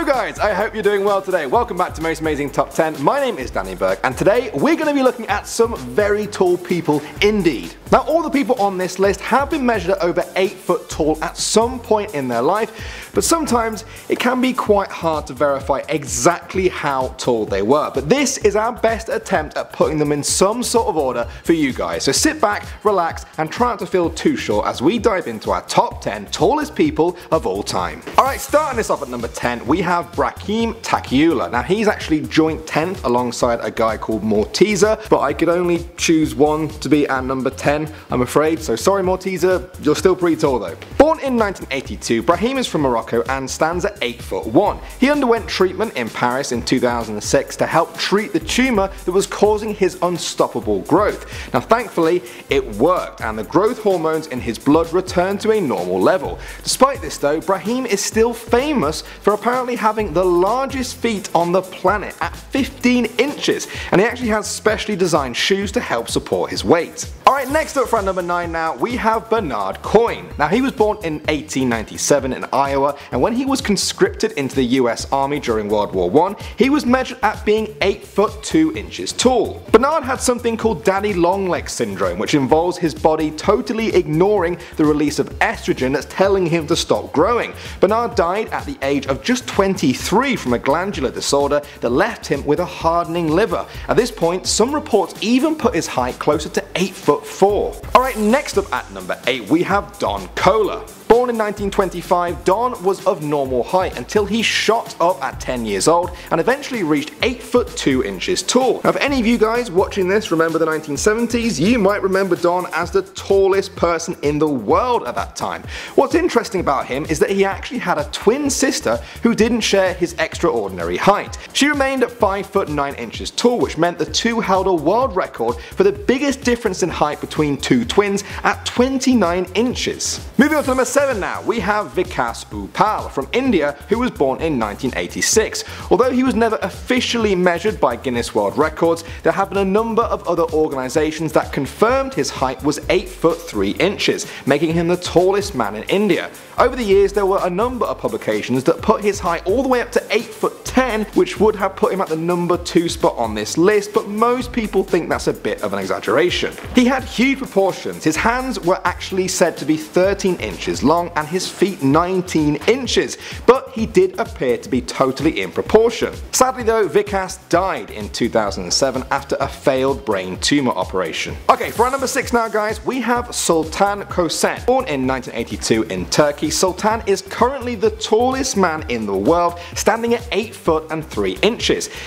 Hello guys, I hope you're doing well today. Welcome back to Most Amazing Top 10. My name is Danny Burke and today we're going to be looking at some very tall people indeed. Now all the people on this list have been measured at over 8 foot tall at some point in their life, but sometimes it can be quite hard to verify exactly how tall they were. But this is our best attempt at putting them in some sort of order for you guys. So sit back, relax and try not to feel too short as we dive into our top 10 tallest people of all time. Alright, starting this off at number 10, we have Brahim Takiula. Now he's actually joint 10th alongside a guy called Morteza, but I could only choose one to be at number 10, I'm afraid. So sorry Morteza, you're still pretty tall though. Born in 1982, Brahim is from Morocco and stands at 8'1". He underwent treatment in Paris in 2006 to help treat the tumour that was causing his unstoppable growth. Now thankfully it worked and the growth hormones in his blood returned to a normal level. Despite this though, Brahim is still famous for apparently having the largest feet on the planet at 15 inches and he actually has specially designed shoes to help support his weight. Alright, next up for number 9 now we have Bernard Coyne. Now he was born in 1897 in Iowa and when he was conscripted into the US Army during World War I, he was measured at being 8'2" tall. Bernard had something called daddy long leg syndrome, which involves his body totally ignoring the release of estrogen that's telling him to stop growing. Bernard died at the age of just 23 from a glandular disorder that left him with a hardening liver. At this point, some reports even put his height closer to 8'4". Alright, next up at number 8 we have Don Cola. Born in 1925, Don was of normal height until he shot up at 10 years old and eventually reached 8'2" tall. Now if any of you guys watching this remember the 1970s, you might remember Don as the tallest person in the world at that time. What's interesting about him is that he actually had a twin sister who didn't share his extraordinary height. She remained at 5'9" tall, which meant the two held a world record for the biggest difference in height between two twins at 29 inches. Moving on to number 7 now, we have Vikas Upal from India who was born in 1986. Although he was never officially measured by Guinness World Records, there have been a number of other organisations that confirmed his height was 8'3", making him the tallest man in India. Over the years there were a number of publications that put his height all the way up to 8'10", which would have put him at the number 2 spot on this list, but most people think that's a bit of an exaggeration. He had huge proportions. His hands were actually said to be 13 inches long and his feet 19 inches, but he did appear to be totally in proportion. Sadly though, Vikas died in 2007 after a failed brain tumour operation. Okay, for our number 6 now guys, we have Sultan Kösen. Born in 1982 in Turkey, Sultan is currently the tallest man in the world, standing at 8'3".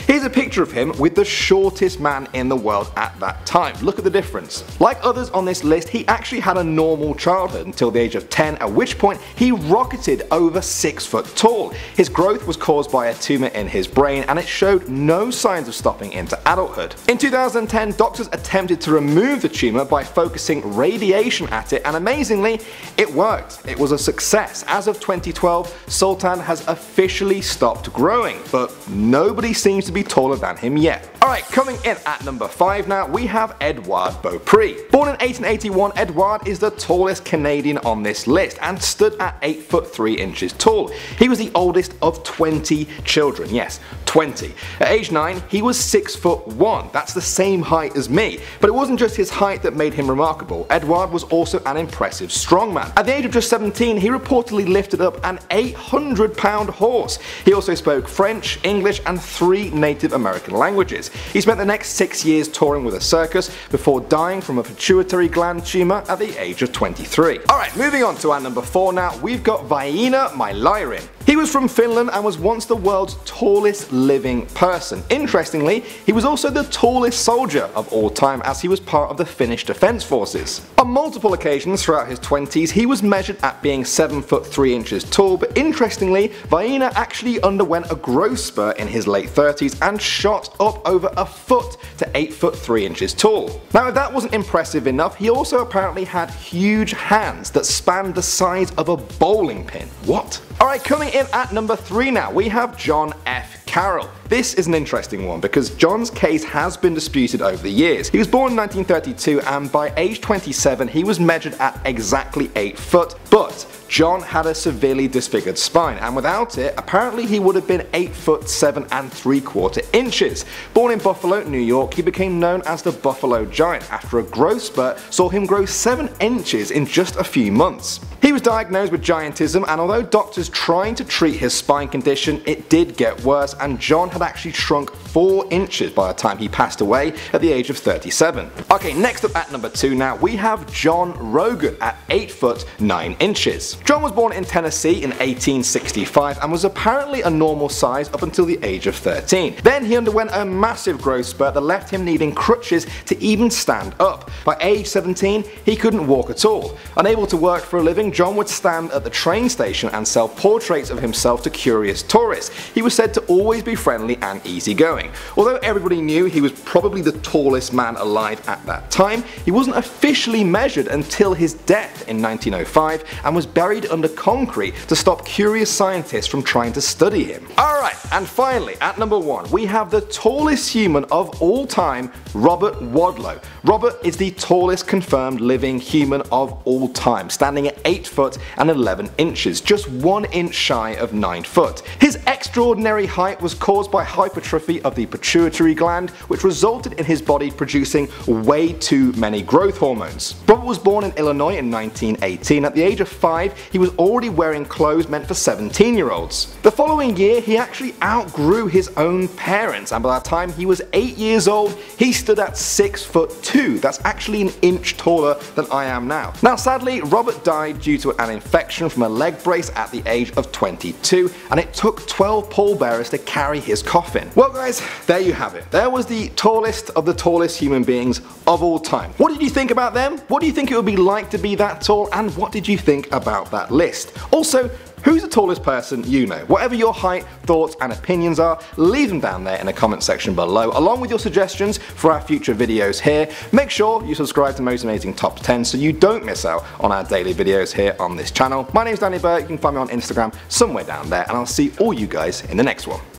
Here's a picture of him with the shortest man in the world at that time. Look at the difference. Like others on this list, he actually had a normal childhood until the age of 10, at which point he rocketed over 6 foot tall. His growth was caused by a tumour in his brain and it showed no signs of stopping into adulthood. In 2010, doctors attempted to remove the tumour by focusing radiation at it and amazingly, it worked. It was a success. As of 2012, Sultan has officially stopped growing, but nobody seems to be taller than him yet. Alright, coming in at number 5 now, we have Edouard Beaupré. Born in 1881, Edouard is the tallest Canadian on this list and stood at 8'3" tall. He was the oldest of 20 children, yes, 20. At age 9, he was 6'1", that's the same height as me. But it wasn't just his height that made him remarkable, Edouard was also an impressive strongman. At the age of just 17, he reportedly lifted up an 800-pound horse. He also spoke French, English and 3 Native American languages. He spent the next 6 years touring with a circus before dying from a pituitary gland tumour at the age of 23. Alright, moving on to our number 4 now, we've got Viena Mylarin. He was from Finland and was once the world's tallest living person. Interestingly, he was also the tallest soldier of all time as he was part of the Finnish Defence Forces. On multiple occasions throughout his 20s, he was measured at being 7'3" tall, but interestingly, Väinö actually underwent a growth spurt in his late 30s and shot up over a foot to 8'3" tall. Now if that wasn't impressive enough, he also apparently had huge hands that spanned the size of a bowling pin. What? Alright, coming in at number 3 now, we have John F. Carroll. This is an interesting one because John's case has been disputed over the years. He was born in 1932 and by age 27 he was measured at exactly 8 foot, but John had a severely disfigured spine, and without it, apparently he would have been 8'7¾". Born in Buffalo, New York, he became known as the Buffalo Giant after a growth spurt saw him grow 7 inches in just a few months. He was diagnosed with giantism, and although doctors trying to treat his spine condition, it did get worse, and John had actually shrunk 4 inches by the time he passed away at the age of 37. Okay, next up at number 2 now, we have John Rogan at 8'9". John was born in Tennessee in 1865 and was apparently a normal size up until the age of 13. Then he underwent a massive growth spurt that left him needing crutches to even stand up. By age 17, he couldn't walk at all. Unable to work for a living, John would stand at the train station and sell portraits of himself to curious tourists. He was said to always be friendly and easygoing. Although everybody knew he was probably the tallest man alive at that time, he wasn't officially measured until his death in 1905 and was buried under concrete to stop curious scientists from trying to study him. Alright, and finally at number 1 we have the tallest human of all time, Robert Wadlow. Robert is the tallest confirmed living human of all time, standing at 8'11", just 1 inch shy of 9'. His extraordinary height was caused by hypertrophy of the pituitary gland, which resulted in his body producing way too many growth hormones. Robert was born in Illinois in 1918. At the age of 5, he was already wearing clothes meant for 17-year-olds. The following year, he actually outgrew his own parents, and by the time he was 8 years old, he stood at 6'2". That's actually an inch taller than I am now. Now, sadly, Robert died due to an infection from a leg brace at the age of 22, and it took 12 pallbearers to carry his coffin. Well, guys, there you have it. There was the tallest of the tallest human beings of all time. What did you think about them? What do you think it would be like to be that tall, and what did you think about that list? Also, who's the tallest person you know? Whatever your height, thoughts and opinions are, leave them down there in the comment section below, along with your suggestions for our future videos here. Make sure you subscribe to Most Amazing Top 10 so you don't miss out on our daily videos here on this channel. My name's Danny Burke, you can find me on Instagram somewhere down there, and I'll see all you guys in the next one.